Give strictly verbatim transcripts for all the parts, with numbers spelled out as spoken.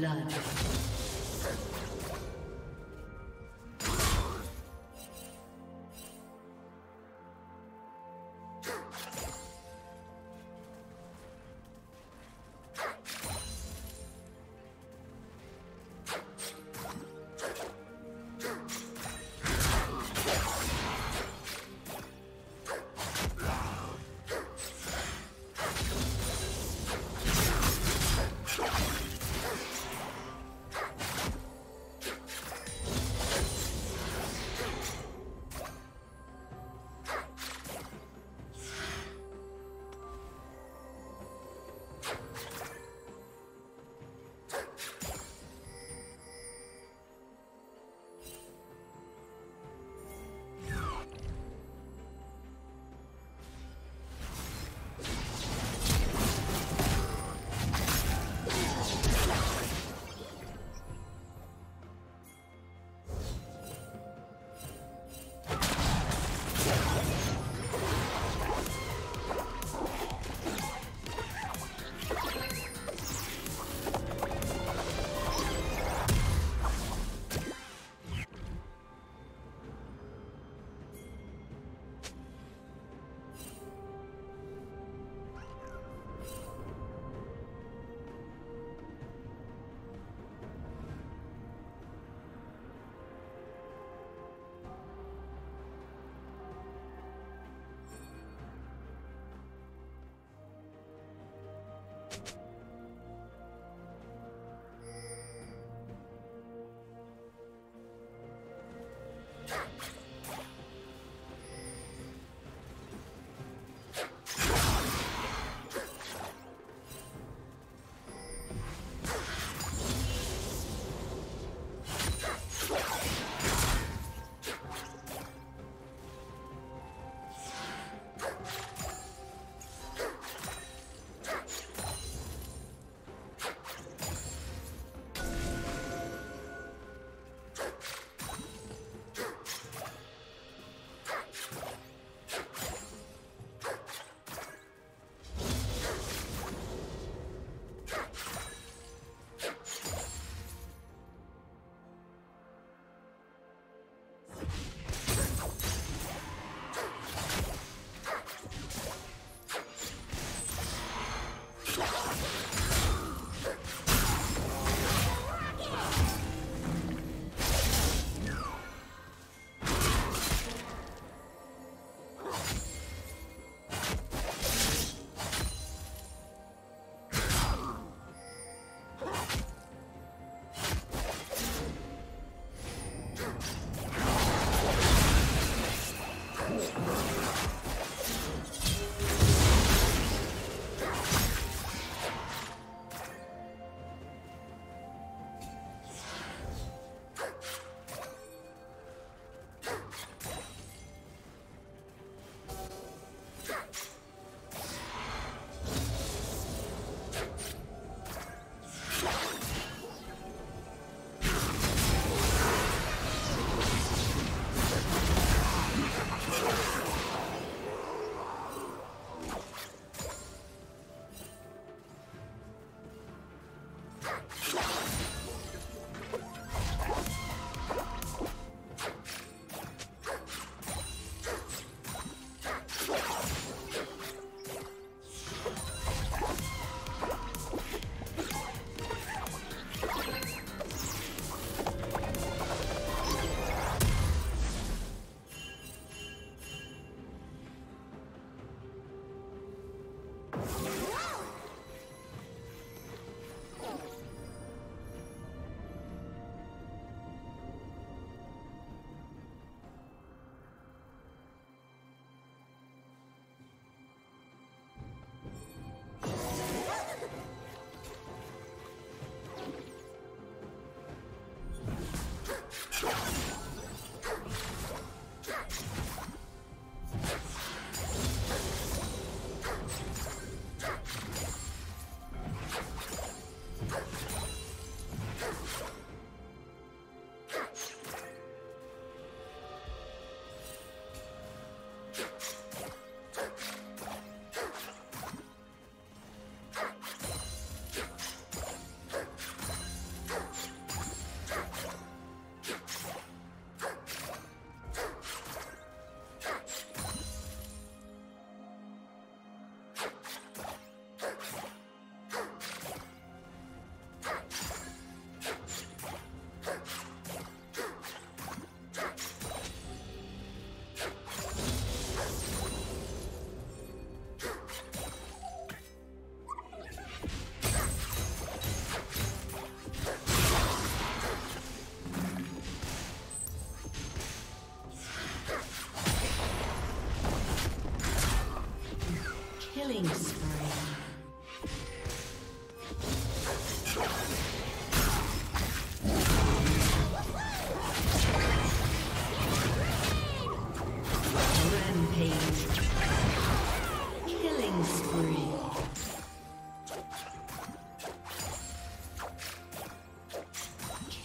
Blood.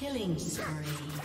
Killing spree.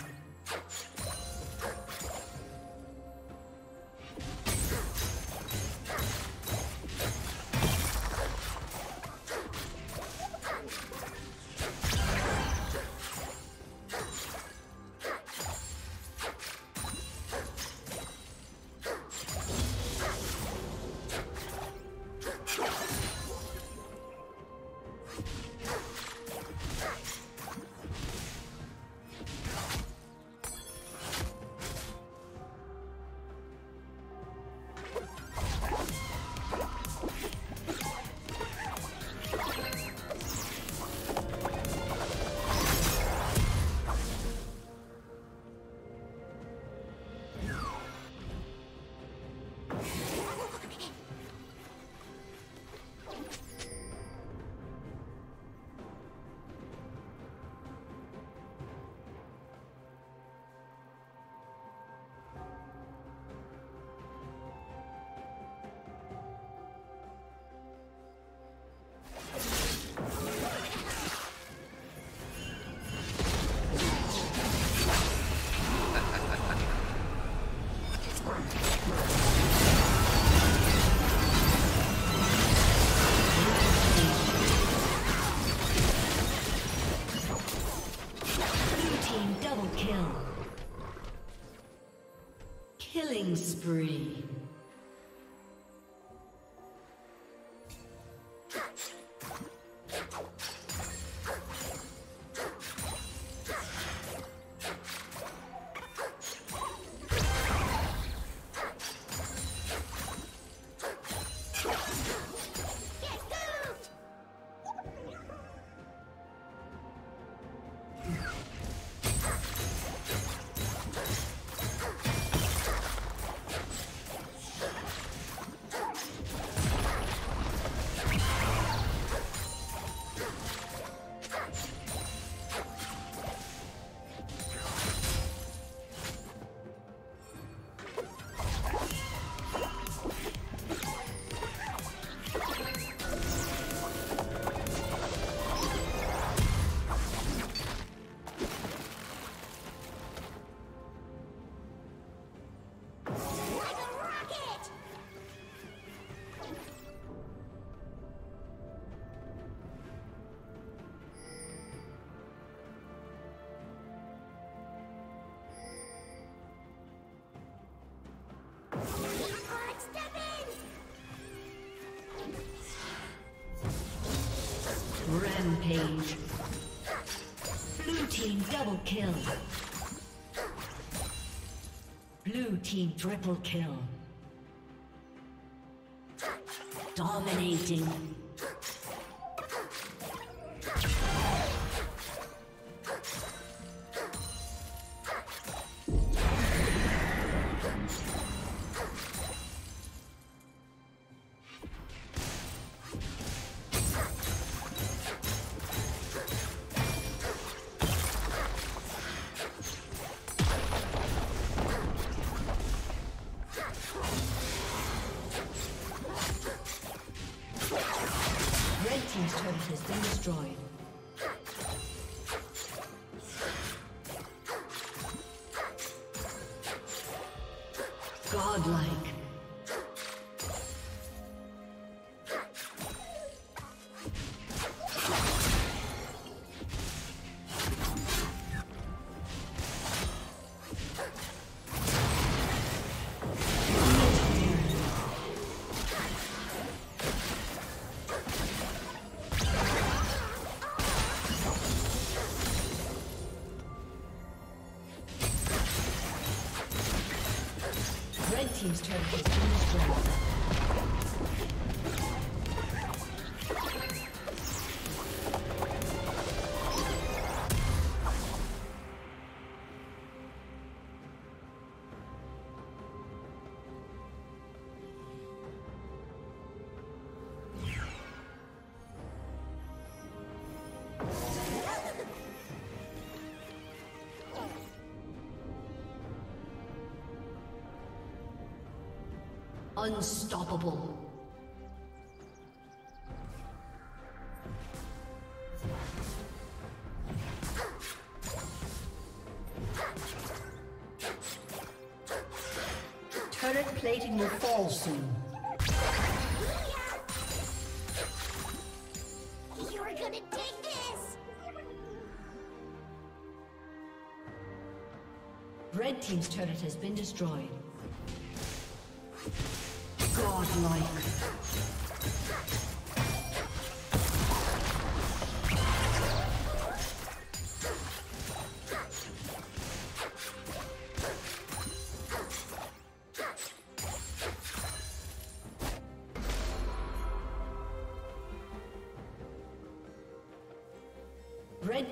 Killing spree. Rampage. Blue team double kill. Blue team triple kill. Dominating. Godlike. Team's turn has been destroyed. Unstoppable. Turret plating will fall soon. You're gonna dig this! Red team's turret has been destroyed. Godlike. Red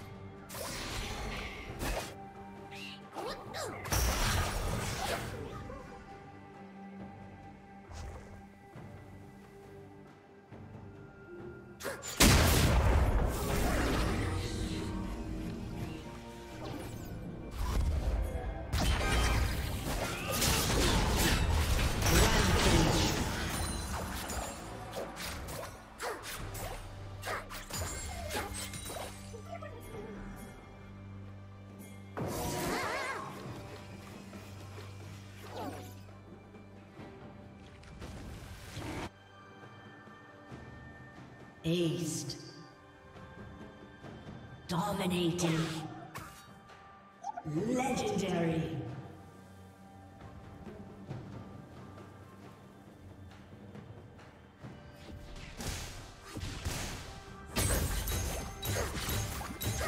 Aced. Dominating. Legendary. Red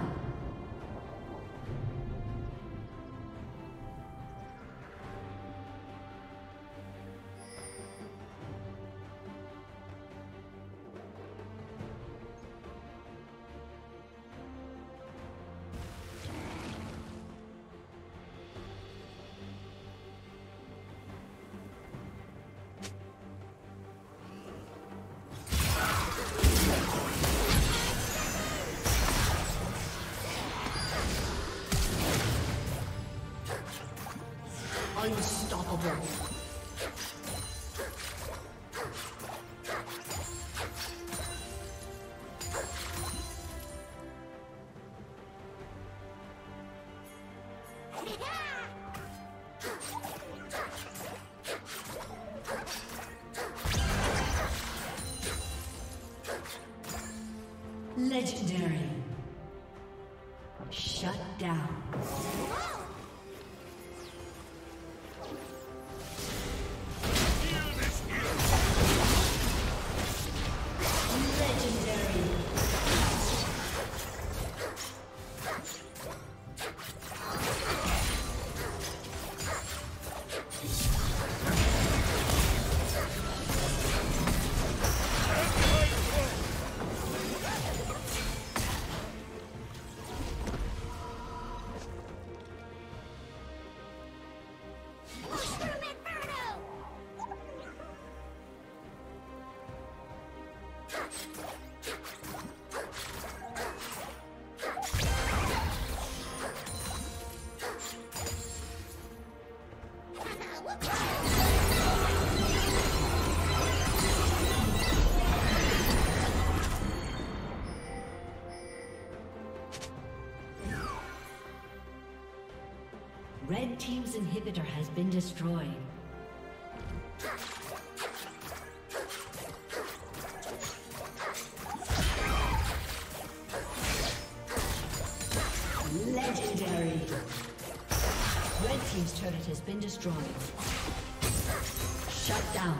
Unstoppable. Red team's inhibitor has been destroyed. Legendary. Red team's turret has been destroyed. Shut down.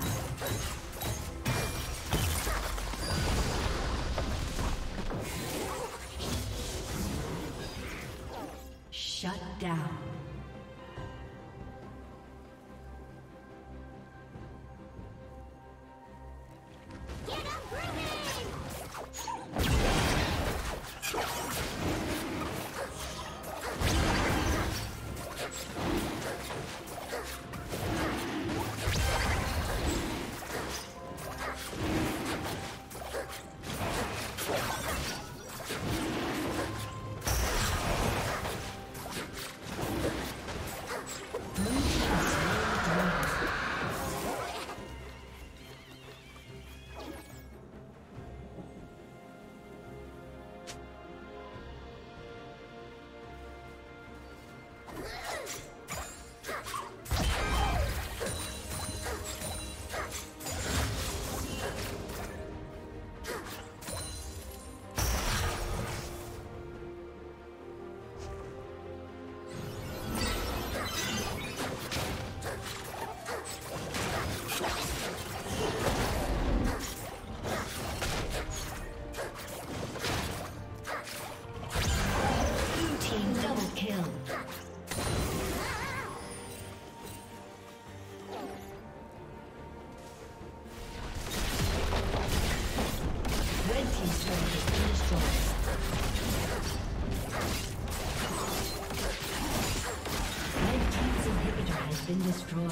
been destroyed. Red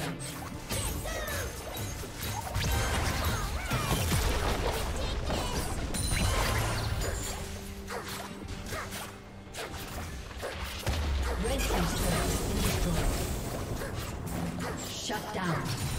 team's turret has been destroyed. Shut down.